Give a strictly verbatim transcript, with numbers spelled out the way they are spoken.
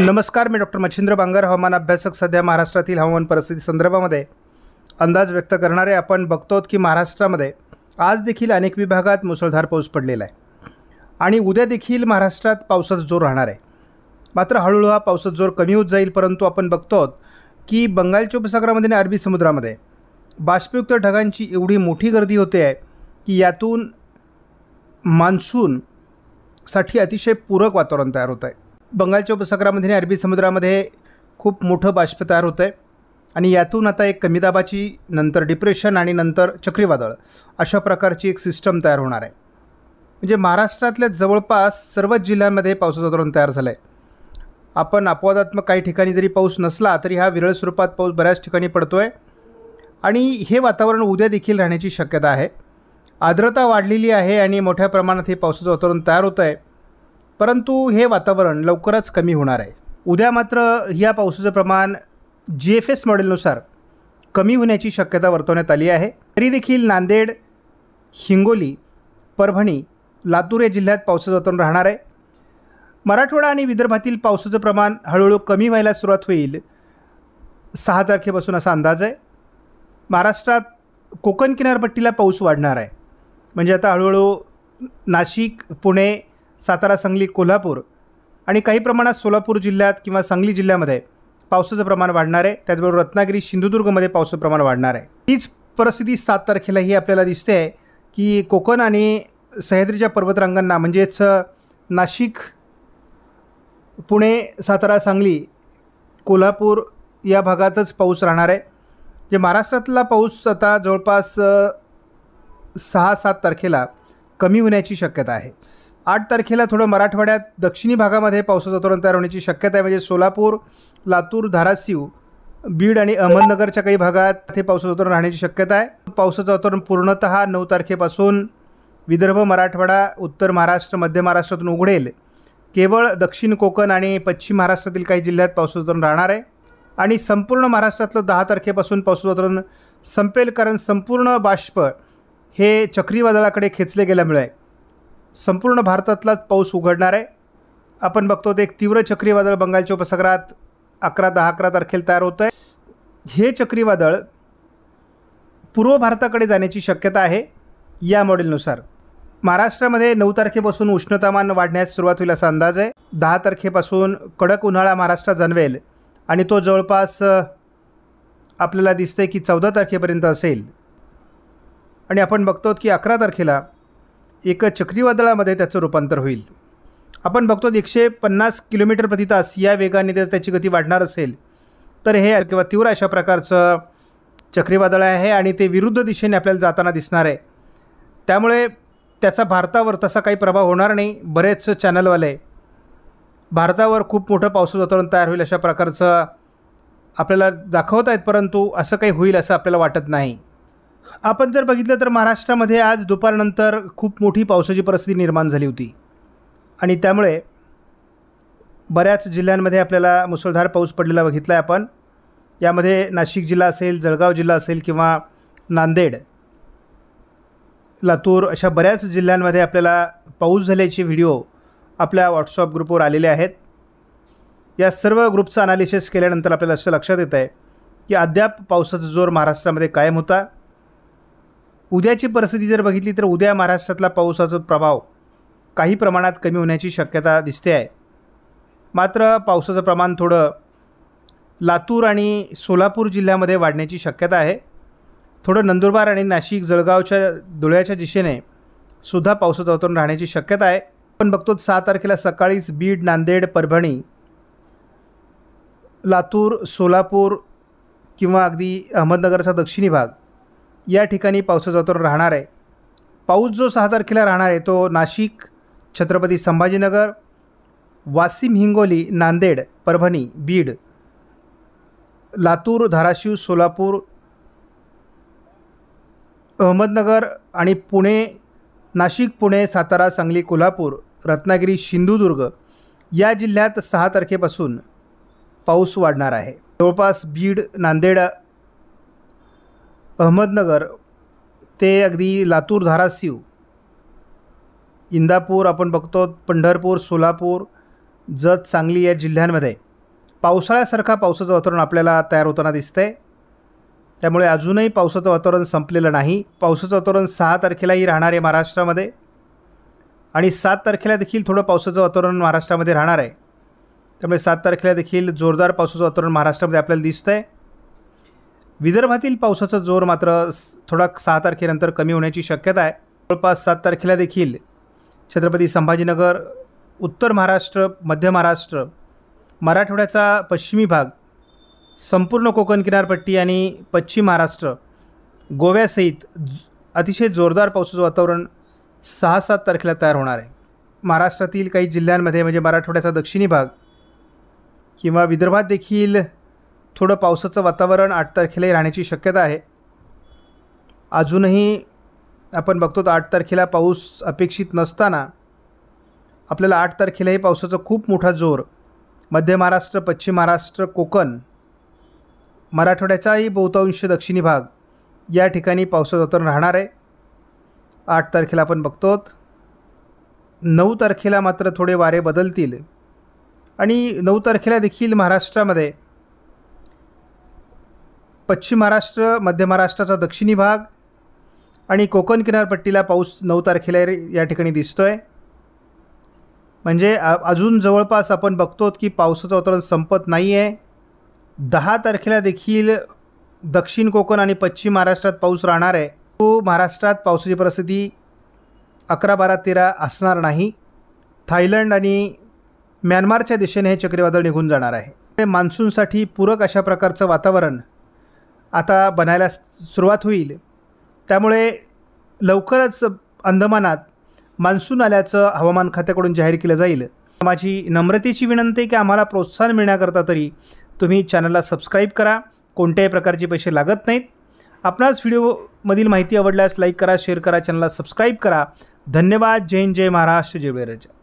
नमस्कार, मी डॉक्टर मच्छिंद्र बांगर, हवामान अभ्यासक। सध्या महाराष्ट्रातील हवामान परिस्थिती संदर्भामध्ये अंदाज व्यक्त करणारे आपण बघतो की महाराष्ट्रामध्ये आज देखील अनेक विभागात मुसळधार पाऊस पडलेला आहे आणि उद्या देखील महाराष्ट्रात पावसाचा जोर राहणार आहे। मात्र हळूहळू हा पावसाचा जोर कमी होत जाईल, परंतु आपण बघतो की बंगालच्या उपसागरामध्ये आणि अरबी समुद्रामध्ये बाष्पयुक्त ढगांची एवढी मोठी गर्दी होते आहे की यातून मान्सूनसाठी अतिशय पूरक वातावरण तयार होत आहे। बंगालच्या उपसागरामध्ये आणि अरबी समुद्रामध्ये खूप मोठं बाष्प तयार होतं आहे आणि यातून आता एक कमी दाबाची, नंतर डिप्रेशन आणि नंतर चक्रीवादळ अशा प्रकारची एक सिस्टम तयार होणार आहे। म्हणजे महाराष्ट्रातल्या जवळपास सर्वच जिल्ह्यांमध्ये पावसाचं वातावरण तयार झालं आहे। आपण अपवादात्मक काही ठिकाणी जरी पाऊस नसला तरी हा विरळ स्वरूपात पाऊस बऱ्याच ठिकाणी पडतो आहे आणि हे वातावरण उद्या देखील राहण्याची शक्यता आहे। आर्द्रता वाढलेली आहे आणि मोठ्या प्रमाणात हे पावसाचं वातावरण तयार होतं आहे, परंतु हे वातावरण लवकरच कमी होणार आहे। उद्या मात्र या पावसाचं प्रमाण जी एफ एस मॉडेलनुसार कमी होण्याची शक्यता वर्तवण्यात आली आहे। तरी देखील नांदेड, हिंगोली, परभणी, लातूर या जिल्ह्यात पावसाचं वातावरण राहणार आहे। मराठवाडा आणि विदर्भातील पावसाचं प्रमाण हळूहळू कमी व्हायला सुरुवात होईल सहा तारखेपासून असा अंदाज आहे। महाराष्ट्रात कोकण किनारपट्टीला पाऊस वाढणार आहे। म्हणजे आता हळूहळू नाशिक, पुणे, सातारा, सांगली, कोल्हापूर आणि काही प्रमाणात सोलापूर जिल्ह्यात किंवा सांगली जिल्ह्यामध्ये पावसाचं प्रमाण वाढणार आहे। त्याचबरोबर रत्नागिरी, सिंधुदुर्गमध्ये पावसाचं प्रमाण वाढणार आहे। हीच परिस्थिती सात तारखेलाही आपल्याला दिसते आहे की कोकण आणि सह्याद्रीच्या पर्वतरांगांना म्हणजेच नाशिक, पुणे, सातारा, सांगली, कोल्हापूर या भागातच पाऊस राहणार आहे। जे महाराष्ट्रातला पाऊस आता जवळपास सहा सात तारखेला कमी होण्याची शक्यता आहे। आठ तारखेला थोडं मराठवाड्यात दक्षिणी भागामध्ये पावसाचं वातावरण तयार होण्याची शक्यता आहे। म्हणजे सोलापूर, लातूर, धाराशिव, बीड आणि अहमदनगरच्या काही भागात हे पावसाचं वातावरण राहण्याची शक्यता आहे। पावसाचं वातावरण पूर्णतः नऊ तारखेपासून विदर्भ, मराठवाडा, उत्तर महाराष्ट्र, मध्य महाराष्ट्रातून उघडेल। केवळ दक्षिण कोकण आणि पश्चिम महाराष्ट्रातील काही जिल्ह्यात पावसाचं वातावरण राहणार आहे आणि संपूर्ण महाराष्ट्रातलं दहा तारखेपासून पावसाचं वातावरण संपेल, कारण संपूर्ण बाष्प हे चक्रीवादळाकडे खेचले गेल्यामुळे संपूर्ण भारतातलाच पाऊस उघडणार आहे। आपण बघतो ते एक तीव्र चक्रीवादळ बंगालच्या उपसागरात अकरा दहा अकरा तारखेला तयार होतं आहे। हे चक्रीवादळ पूर्व भारताकडे जाण्याची शक्यता आहे। या मॉडेलनुसार महाराष्ट्रामध्ये नऊ तारखेपासून उष्णतामान वाढण्यास सुरुवात होईल असा अंदाज आहे। दहा तारखेपासून कडक उन्हाळा महाराष्ट्रात जाणवेल आणि तो जवळपास आपल्याला दिसतंय की चौदा तारखेपर्यंत असेल आणि आपण बघतो की अकरा तारखेला एक चक्रीवादळामध्ये त्याचं रूपांतर होईल। आपण बघतो एकशे पन्नास किलोमीटर प्रति तास या वेगाने जर त्याची गती वाढणार असेल तर हे किंवा तीव्र अशा प्रकारचं चक्रीवादळ आहे आणि ते विरुद्ध दिशेने आपल्याला जाताना दिसणार आहे। त्यामुळे त्याचा भारतावर तसा काही प्रभाव होणार नाही। बरेच चॅनलवाले भारतावर खूप मोठं पावसाचं वातावरण तयार होईल अशा प्रकारचं आपल्याला दाखवत आहेत, परंतु असं काही होईल असं आपल्याला वाटत नाही। आपण जर बघितलं तर महाराष्ट्रामध्ये आज दुपारनंतर खूप मोठी पावसाची परिस्थिती निर्माण झाली होती आणि त्यामुळे बऱ्याच जिल्ह्यांमध्ये आपल्याला मुसळधार पाऊस पडलेला बघितला आहे आपण। यामध्ये नाशिक जिल्हा असेल, जळगाव जिल्हा असेल किंवा नांदेड, लातूर अशा बऱ्याच जिल्ह्यांमध्ये आपल्याला पाऊस झाल्याचे व्हिडिओ आपल्या व्हॉट्सअप ग्रुपवर आलेले आहेत। या सर्व ग्रुपचं अनालिसिस केल्यानंतर आपल्याला असं लक्षात येतं आहे की अद्याप पावसाचा जोर महाराष्ट्रामध्ये कायम होता। उद्याची परिस्थिती जर बघितली तर उद्या महाराष्ट्रातला पावसाचा प्रभाव काही प्रमाणात कमी होण्याची शक्यता दिसते आहे। मात्र पावसाचं प्रमाण थोडं लातूर आणि सोलापूर जिल्ह्यामध्ये वाढण्याची शक्यता आहे। थोडं नंदुरबार आणि नाशिक, जळगावच्या, धुळ्याच्या दिशेने सुद्धा पावसाचं वातावरण राहण्याची शक्यता आहे। आपण बघतो सहा तारखेला सकाळीच बीड, नांदेड, परभणी, लातूर, सोलापूर किंवा अगदी अहमदनगरचा दक्षिणी भाग या ठिकाणी पावसाचं वातावरण राहणार आहे। पाऊस जो सहा तारखेला राहणार आहे तो नाशिक, छत्रपती संभाजीनगर, वाशिम, हिंगोली, नांदेड, परभणी, बीड, लातूर, धाराशिव, सोलापूर, अहमदनगर आणि पुणे, नाशिक, पुणे, सातारा, सांगली, कोल्हापूर, रत्नागिरी, सिंधुदुर्ग या जिल्ह्यात सहा तारखेपासून पाऊस वाढणार आहे। जवळपास बीड, नांदेड, अहमदनगर ते अगदी लातूर, धाराशिव, इंदापूर, आपण बघतो पंढरपूर, सोलापूर जत, सांगली या जिल्ह्यांमध्ये पावसाळ्यासारखा पावसाचं वातावरण आपल्याला तयार होताना दिसतंय। त्यामुळे अजूनही पावसाचं वातावरण संपलेलं नाही। पावसाचं वातावरण सहा तारखेलाही राहणार आहे महाराष्ट्रामध्ये आणि सात तारखेला देखील थोडं पावसाचं वातावरण महाराष्ट्रामध्ये राहणार आहे। त्यामुळे सात तारखेला देखील जोरदार पावसाचं वातावरण महाराष्ट्रामध्ये आपल्याला दिसतंय। विदर्भातील पावसाचा जोर मात्र थोडा सहा तारखेनंतर कमी होण्याची शक्यता आहे। जवळपास सात तारखेला देखील छत्रपती संभाजीनगर, उत्तर महाराष्ट्र, मध्य महाराष्ट्र, मराठवाड्याचा पश्चिमी भाग, संपूर्ण कोकण किनारपट्टी आणि पश्चिम महाराष्ट्र, गोव्यासहित अतिशय जोरदार पावसाचं वातावरण सहा सात तारखेला तयार होणार आहे। महाराष्ट्रातील काही जिल्ह्यांमध्ये म्हणजे मराठवाड्याचा दक्षिणी भाग किंवा विदर्भात देखील थोडं पावसाचं वातावरण आठ तारखेलाही राहण्याची शक्यता आहे। अजूनही आपण बघतो आठ तारखेला पाऊस अपेक्षित नसताना आपल्याला आठ तारखेलाही पावसाचा खूप मोठा जोर मध्य महाराष्ट्र, पश्चिम महाराष्ट्र, कोकण, मराठवाड्याचाही बहुतांश दक्षिणी भाग या ठिकाणी पावसाचं वातावरण राहणार आहे। आठ तारखेला आपण बघतो। नऊ तारखेला मात्र थोडे वारे बदलतील आणि नऊ तारखेला देखील महाराष्ट्रामध्ये पश्चिम महाराष्ट्र, मध्य महाराष्ट्राचा दक्षिणी भाग आणि कोकण किनारपट्टीला पाऊस नऊ तारखेला या ठिकाणी दिसतो आहे। म्हणजे अजून जवळपास आपण बघतो की पावसाचं वातावरण संपत नाही आहे। दहा तारखेला देखील दक्षिण कोकण आणि पश्चिम महाराष्ट्रात पाऊस राहणार आहे। तो महाराष्ट्रात पावसाची परिस्थिती अकरा बारा तेरा असणार नाही। थायलंड आणि म्यानमारच्या दिशेने हे चक्रीवादळ निघून जाणार आहे। मान्सूनसाठी पूरक अशा प्रकारचं वातावरण आता बनायला सुरुवात होईल। त्यामुळे लवकरच अंदमानात मान्सून आल्याचं हवामान खात्याकडून जाहीर केलं जाईल। माझी नम्रतेची विनंती की आम्हाला प्रोत्साहन मिळण्याकरता तरी तुम्ही चॅनलला सबस्क्राईब करा। कोणत्याही प्रकारचे पैसे लागत नाहीत। आपणास व्हिडिओमधील माहिती आवडल्यास लाईक करा, शेअर करा, चॅनलला सबस्क्राईब करा। धन्यवाद। जय हिंद, जय महाराष्ट्र, जय विराज।